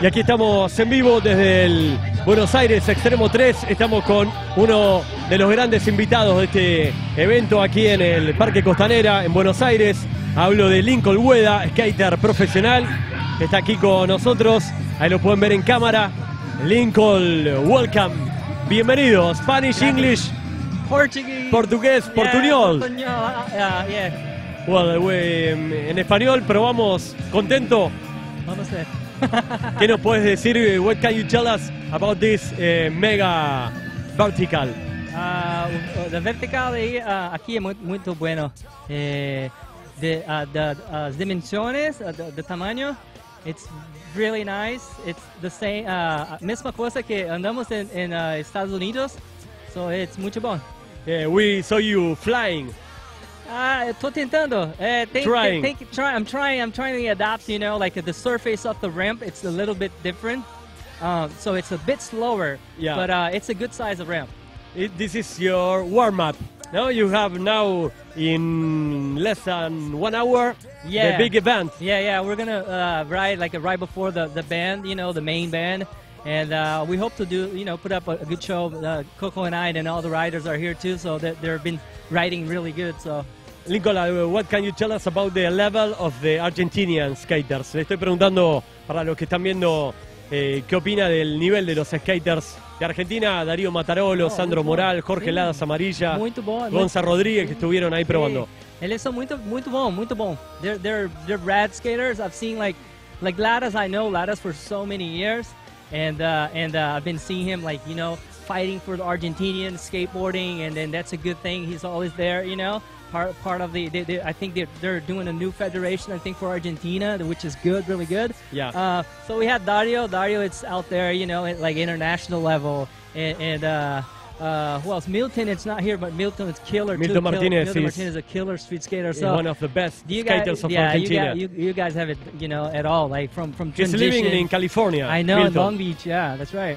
Y aquí estamos en vivo desde el Buenos Aires Extremo 3. Estamos con uno de los grandes invitados de este evento aquí en el Parque Costanera, en Buenos Aires. Hablo de Lincoln Ueda, skater profesional. Está aquí con nosotros. Ahí lo pueden ver en cámara. Lincoln, welcome. Bienvenido. Spanish, English, Portuguese. Portugués, portuñol. Yeah. Well, en español, pero vamos, contento. Vamos a ver. ¿Qué nos puedes decir? What can you tell us about this mega vertical? The vertical aquí es muy bueno. Las dimensiones, el tamaño, it's really nice. It's the same, misma cosa que andamos en Estados Unidos, so it's mucho bueno. We saw you flying. Estou tentando. I'm trying to adapt, you know, like the surface of the ramp, it's a little bit different. So it's a bit slower, yeah. But it's a good size of ramp. This is your warm-up. Now you have in less than 1 hour, yeah. The big event. Yeah, we're going to ride right before the band, you know, the main band. And we hope to do, you know, put up a good show. Coco and I and all the riders are here too, so they've been riding really good. So, Lincoln, what can you tell us about the level of the Argentinian skaters? Le estoy preguntando para los que están viendo qué opina del nivel de los skaters de Argentina. Darío Matarolo, Sandro Moral, Jorge Ladas Amarilla, Gonza Rodríguez que estuvieron ahí probando. Ellos son muy bom. They're rad skaters. I've seen like Ladas. I know Ladas for so many years. And I've been seeing him, like, you know, fighting for the Argentinian skateboarding, and then that's a good thing. He's always there, you know, part of the. I think they're doing a new federation, I think, for Argentina, which is good, really good. Yeah. So we had Dario. Dario, it's out there, you know, at like international level, and who else? Milton, it's not here, but Milton is killer. Milton Martinez. Milton Martinez is a killer street skater. So one of the best skaters of Argentina. You guys have it, you know, at all. Like from transition. He's living in California. I know, in Long Beach. Yeah, that's right.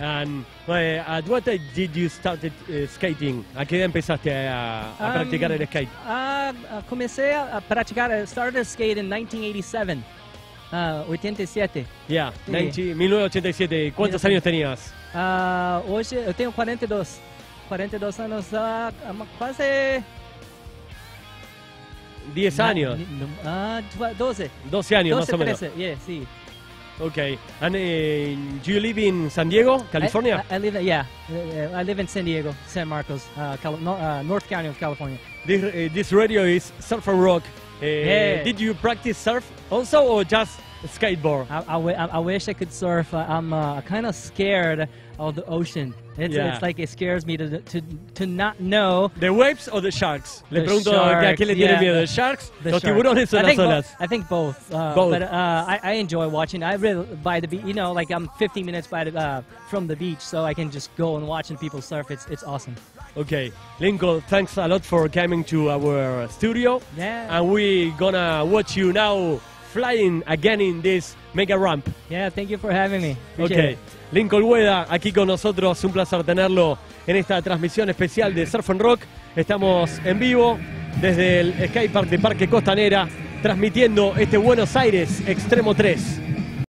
And at what age did you started skating? ¿A qué edad empezaste a practicar el skate? Comencé a practicar. Started skate in 1987. 87. Yeah, 1987. ¿Cuántos años tenías? Hoje eu tenho 42 anos, quase 10 anos. 12 anos mais ou menos. Yeah, sí. Okay. And do you live in San Diego, California? I live, yeah. I live in San Diego, San Marcos, North County of California. This radio is Surf and Rock. Yeah. Did you practice surf also, or just skateboard? I wish I could surf. I'm kind of scared of the ocean. It's like it scares me to not know the waves or the sharks. Le pregunto a qué le tiene miedo, the sharks, los tiburones o las olas. I think both. But I enjoy watching. I really by the beach. You know, like I'm 15 minutes from the beach, so I can just go and watch and people surf. It's awesome. Okay, Lincoln, thanks a lot for coming to our studio. Yeah. And we gonna watch you now flying again in this mega ramp. Yeah, thank you for having me. Appreciate it. Lincoln Ueda aquí con nosotros, un placer tenerlo en esta transmisión especial de Surf and Rock. Estamos en vivo desde el Sky Park de Parque Costanera, transmitiendo este Buenos Aires Extremo 3.